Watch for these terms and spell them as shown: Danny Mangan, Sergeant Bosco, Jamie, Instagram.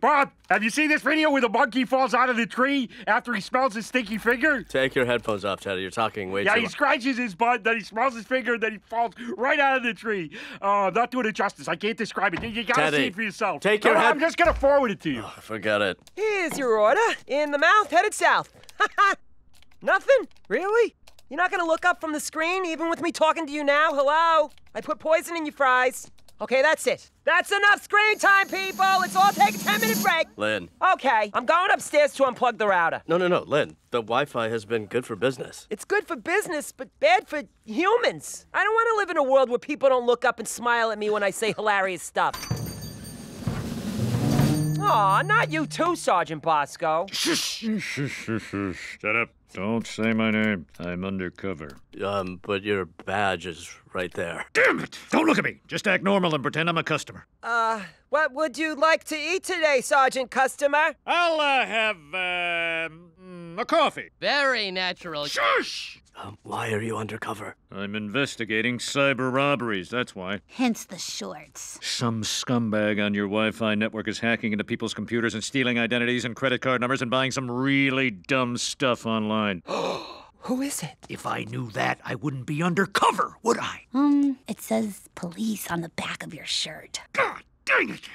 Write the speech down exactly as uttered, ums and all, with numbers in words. Bob, have you seen this video where the monkey falls out of the tree after he smells his stinky finger? Take your headphones off, Teddy. You're talking way yeah, too much. Yeah, he scratches his butt, then he smells his finger, then he falls right out of the tree. Uh, not doing it justice. I can't describe it. You gotta Teddy, see it for yourself. Take your no, head... I'm just gonna forward it to you. Oh, forget it. Here's your order. In the mouth, headed south. Nothing? Really? You're not gonna look up from the screen, even with me talking to you now? Hello? I put poison in your fries. Okay, that's it. That's enough screen time, people! Let's all take a ten-minute break! Lynn. Okay, I'm going upstairs to unplug the router. No, no, no, Lynn. The Wi-Fi has been good for business. It's good for business, but bad for humans. I don't want to live in a world where people don't look up and smile at me when I say hilarious stuff. Aw, not you too, Sergeant Bosco. Shh, shh, shh, shh. Shut up. Don't say my name. I'm undercover. Um, but your badge is right there. Damn it! Don't look at me. Just act normal and pretend I'm a customer. Uh, what would you like to eat today, Sergeant Customer? I'll, uh, have, uh, a coffee. Very natural. Shush! Um, why are you undercover? I'm investigating cyber robberies, that's why. Hence the shorts. Some scumbag on your Wi-Fi network is hacking into people's computers and stealing identities and credit card numbers and buying some really dumb stuff online. Who is it? If I knew that, I wouldn't be undercover, would I? Um, it says police on the back of your shirt. God dang it!